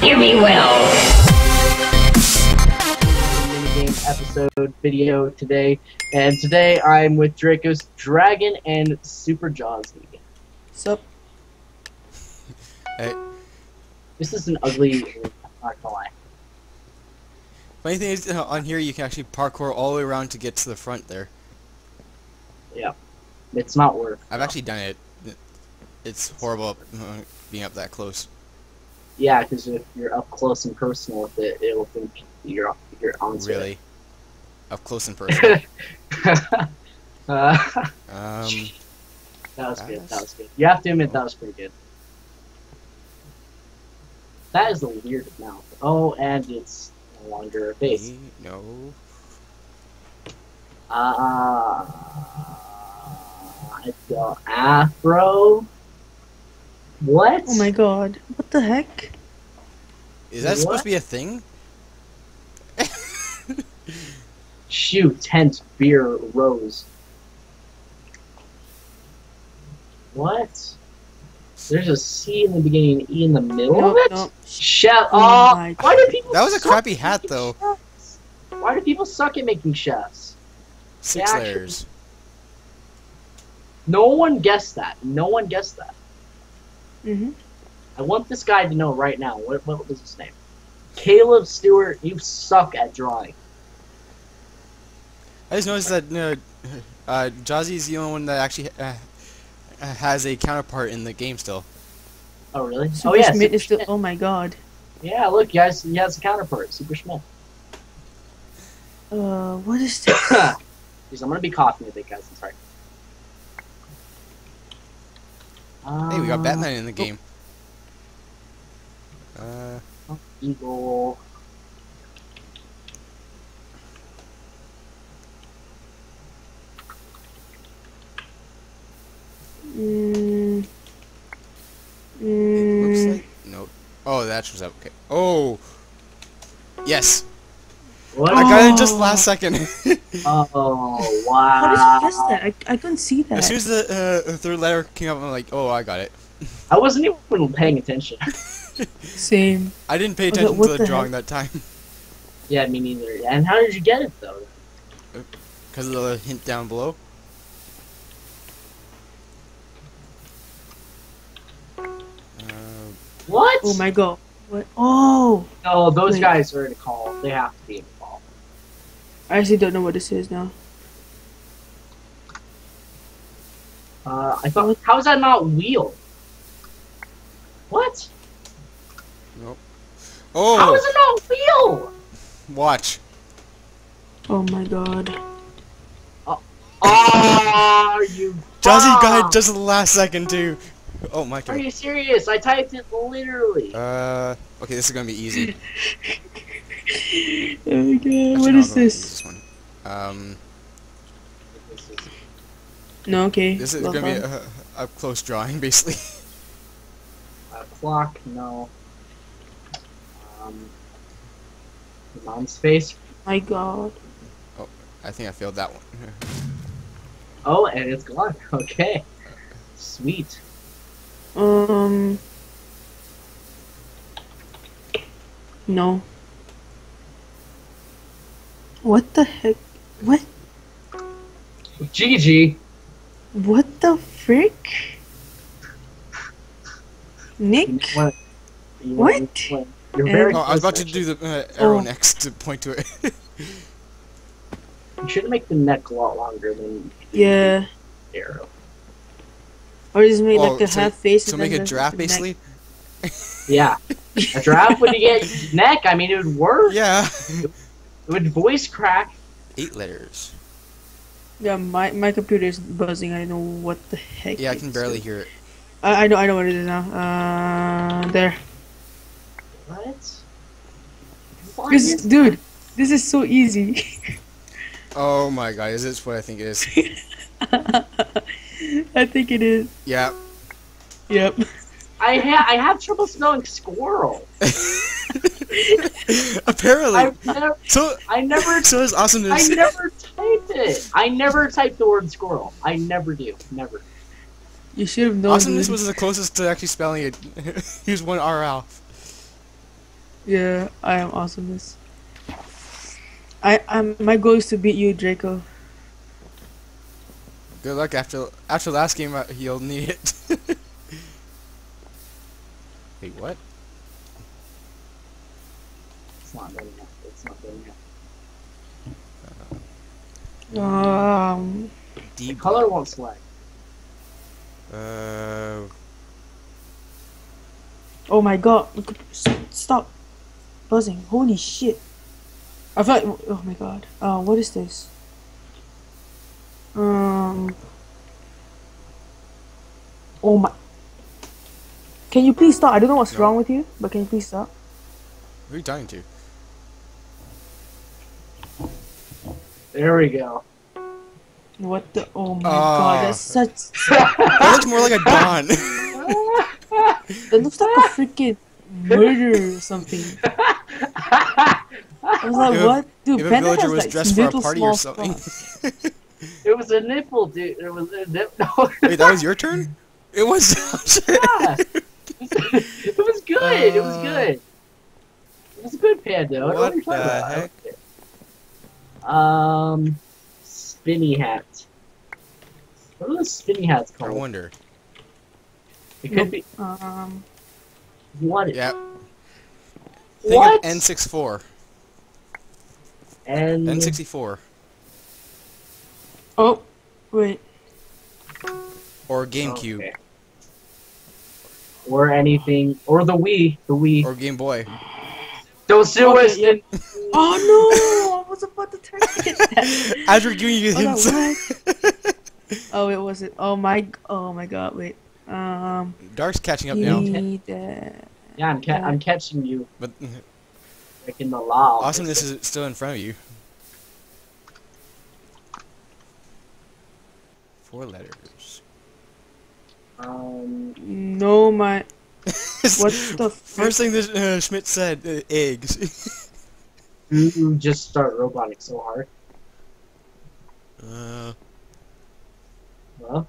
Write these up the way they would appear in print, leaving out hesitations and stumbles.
Hear me well. Episode video today, and today I'm with DraycosDragon and Super Jawzeee. Sup? Hey. This is an ugly. I'm not gonna lie. Funny thing is, on here you can actually parkour all the way around to get to the front there. Yeah, it's not worth. I've actually done it. It's horrible being up that close. Yeah, because if you're up close and personal with it, it'll think you're on. Really? Up close and personal. That was good. You have to admit that was pretty good. That is a weird mouth. Oh, and it's no longer a base. No. I feel afro. What? Oh my god. What the heck? Is that supposed to be a thing? Shoot, tent, beer, rose. What? There's a C in the beginning and E in the middle of it? Nope. Chef. Oh, why do people that was a crappy hat, though. Chefs? Why do people suck at making chefs? Six layers. No one guessed that. No one guessed that. Mm-hmm. I want this guy to know right now. What was his name? Caleb Stewart, you suck at drawing. I just noticed that Jawzeee is the only one that actually has a counterpart in the game still. Oh really? Super Schmidt is still. Oh my god. Yeah, look, guys, he has a counterpart, Super Schmidt. What is this? Jeez, I'm gonna be coughing a bit, guys. I'm sorry. Hey, we got Batman in the game. Eagle. It looks like no. Oh, the hatch was up. Okay. Oh. Yes. What? I got it just last second. Oh wow. How did you guess that? I couldn't see that. As soon as the third letter came up, I'm like, oh, I got it. I wasn't even paying attention. Same. I didn't pay attention to the drawing that time. Yeah, me neither. And how did you get it though? Because of the hint down below. What? Oh my god. What? Oh! No, those guys are in a call. They have to be in a call. I actually don't know what this is now. I thought, how is that not wheel? What? Nope. Oh! How is it not wheel? Watch. Oh my god. Oh, you. Jawzeee got it just at the last second, too. Oh, my turn. Are you serious? I typed it literally. Okay, this is gonna be easy. Oh my god, what is this? This one. No, okay. This is gonna be a close drawing, basically. A clock, no. Mom's face. My god. Oh, I think I failed that one. Oh, and it's gone. Okay. Sweet. No. What the heck? What? GG. What the frick? Nick? What? What? You're very I was about to do the arrow next to point to it. You should make the neck a lot longer than the arrow. Or just make like a half face. So make a giraffe basically. Yeah, a giraffe would get neck. I mean, it would work. Yeah, it would voice crack. 8 letters. Yeah, my computer is buzzing. I don't know what the heck. Yeah, I can barely hear it. I know what it is now. There. What? Dude, this is so easy. Oh my god, is this what I think it is? I think it is. Yeah. Yep. I have trouble smelling squirrel. Apparently. So it's awesomeness. I never typed it. I never typed the word squirrel. I never do. Never. You should have known. Awesomeness was the closest to actually spelling it. Here's one R off. Yeah, I am awesomeness. My goal is to beat you, Draco. Good luck. After last game, you'll need it. Wait, what? It's not good enough. It's not good enough. The color won't select. Oh my god! Stop buzzing! Holy shit! I feel like, oh my god. What is this? Oh my. Can you please stop? I don't know what's wrong with you, but can you please stop? Who are you talking to? There we go. What the? Oh my god, that's such. That looks more like a Don. That looks like a freaking murder or something. I was like, what? Dude, Panda has like little small spots. It was a nipple, dude. It was a nipple. Wait, that was your turn? It was. Yeah. It was good. It was good. It was a good panda. What the heck? Spinny hats. What are those spinny hats called? I wonder. It could be. You want it? Yeah. What? Think of N64. N64. Oh, wait. Or GameCube. Okay. Or anything. Or the Wii. The Wii. Or Game Boy. Don't do it! Oh no! I was about to turn it. As we're giving you hints. Oh, it wasn't. Oh my god, wait. Dark's catching up now. Yeah, I'm catching you. But like in the law. Awesome, this is still in front of you. 4 letters. No, my. What the first thing that Schmidt said? Eggs. You just start robotic so hard. Well.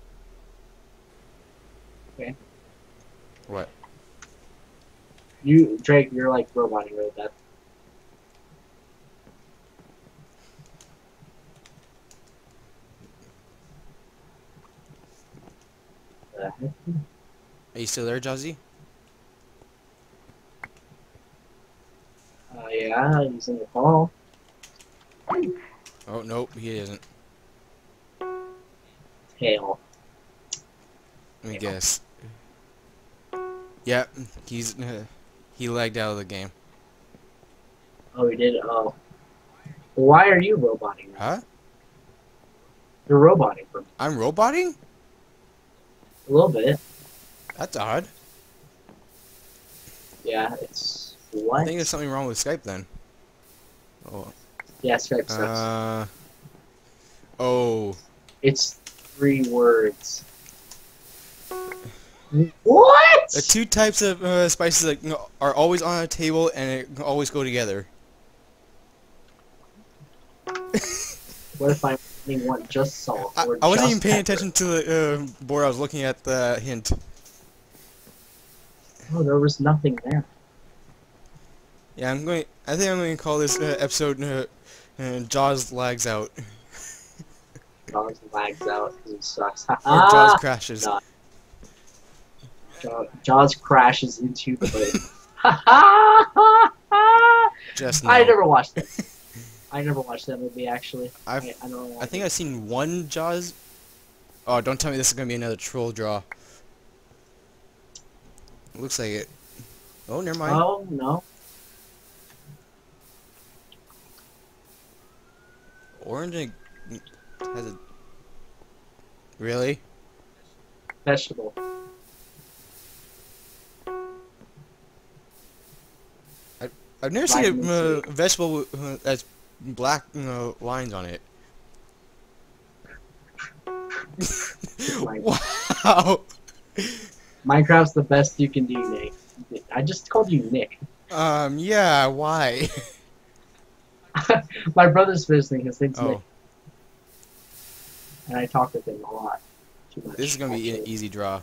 Okay. What? You, Drake, you're like roboting really bad. Are you still there, Jawzeee? Yeah, he's in the call. Oh, nope, he isn't. Tail. Let me guess. Yep, yeah, he's he lagged out of the game. Oh, he did? Oh. Why are you roboting? Huh? You're roboting for me. I'm roboting? A little bit. That's odd. Yeah, it's... What? I think there's something wrong with Skype then. Oh. Yeah, Skype sucks. Oh. It's 3 words. What? The 2 types of spices are always on a table and it always go together. What if I only want just salt? Or I wasn't even paying attention to the board. I was looking at the hint. Oh, there was nothing there. Yeah, I think I'm going to call this episode Jaws Lags Out. Jaws Lags Out because it sucks. Or Jaws Crashes. Jaws crashes into the lake. Just now. I never watched that. I never watched that movie actually. I don't know. I think I've seen 1 Jaws. Oh, don't tell me this is going to be another troll draw. Looks like it. Oh, never mind. Oh, no. Orange has a... Really? Vegetable. I've never seen a vegetable that's black lines on it. Wow! Minecraft's the best you can do, Nick. I just called you Nick. Yeah, why? My brother's visiting, his name's Nick. And I talk with him a lot. Too much. This is going to be an easy draw.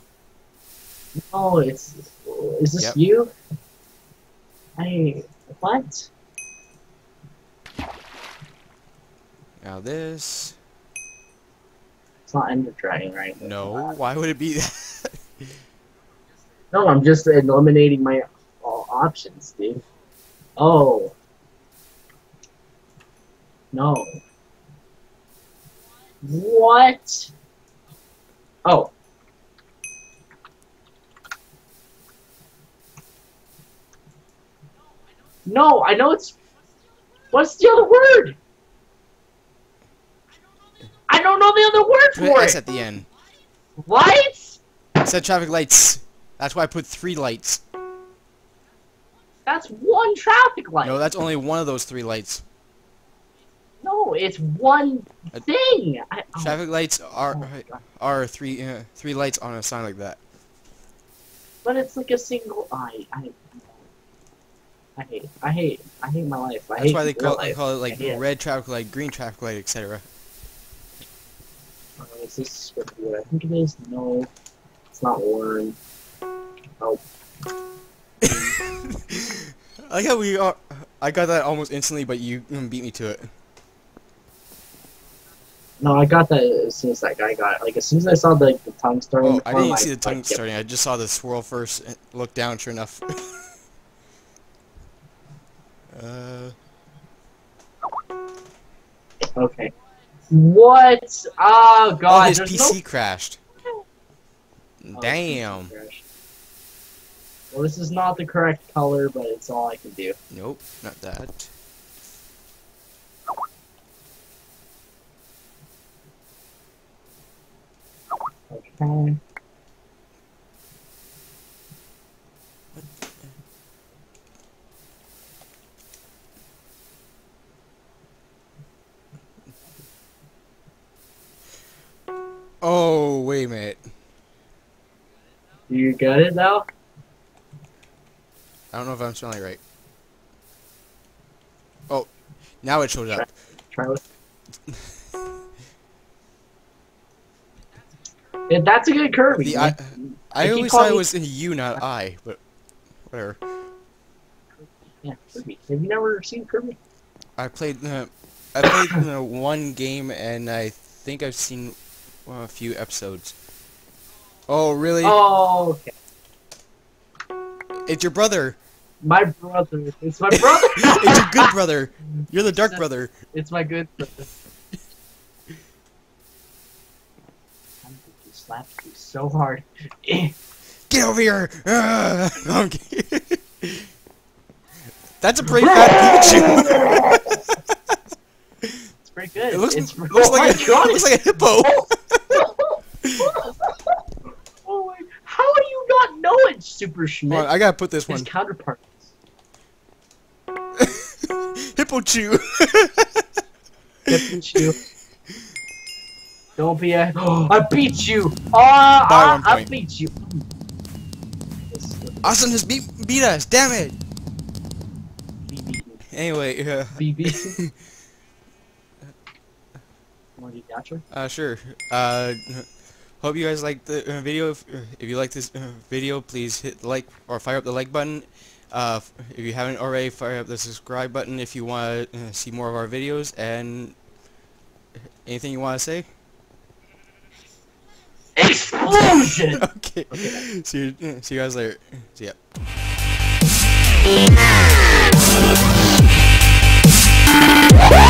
No, it's... Is this you? I... What? Now this. It's not Ender Dragon, right? No, why would it be that? No, I'm just eliminating my options, dude. Oh. No. What? Oh. No, I know it's... What's the other word? I don't know the other word for it! It's at the end. Lights? I said traffic lights. That's why I put 3 lights. That's 1 traffic light. No, that's only one of those 3 lights. No, it's one thing. Traffic lights are 3 lights on a sign like that. But it's like a single eye. I hate my life. That's why they call it like red traffic light, green traffic light, etc. Is this script good? I think it is. No, it's not Warren. Oh. I like how we are. I got that almost instantly, but you beat me to it. No, I got that as soon as that guy got it. Like as soon as I saw the tongue starting. Oh, I didn't see the tongue starting. I just saw the swirl first. And looked down. Sure enough. Okay. What? Oh god! Oh, his PC crashed. Damn. PC crashed. Well, this is not the correct color, but it's all I can do. Nope, not that. Okay. Oh, wait a minute. You got it now? I don't know if I'm spelling it right. Oh, now it showed up. Try with yeah, that's a good Kirby. The I always thought it was in you, not I, but whatever. Yeah, Kirby. Have you never seen Kirby? I played one game, and I think I've seen a few episodes. Oh, really? Oh, okay. It's your brother. My brother. It's my brother. It's your good brother. You're the dark brother. It's my good brother. I'm going to slap you so hard. Get over here. Okay. That's a pretty fat Pikachu. It's pretty good. It looks like a hippo. Super Schmidt. I gotta put this his one. His counterpart. Hippo Chew. Hippo Chew. Don't be a. I beat you. I beat you. Austin has beat us. Damn it. Anyway. BB. Want to catch her? Sure. Hope you guys liked the video. If you like this video, please hit like or fire up the like button. If you haven't already, fire up the subscribe button if you want to see more of our videos. And anything you want to say? Explosion! Okay. See you guys later. See ya.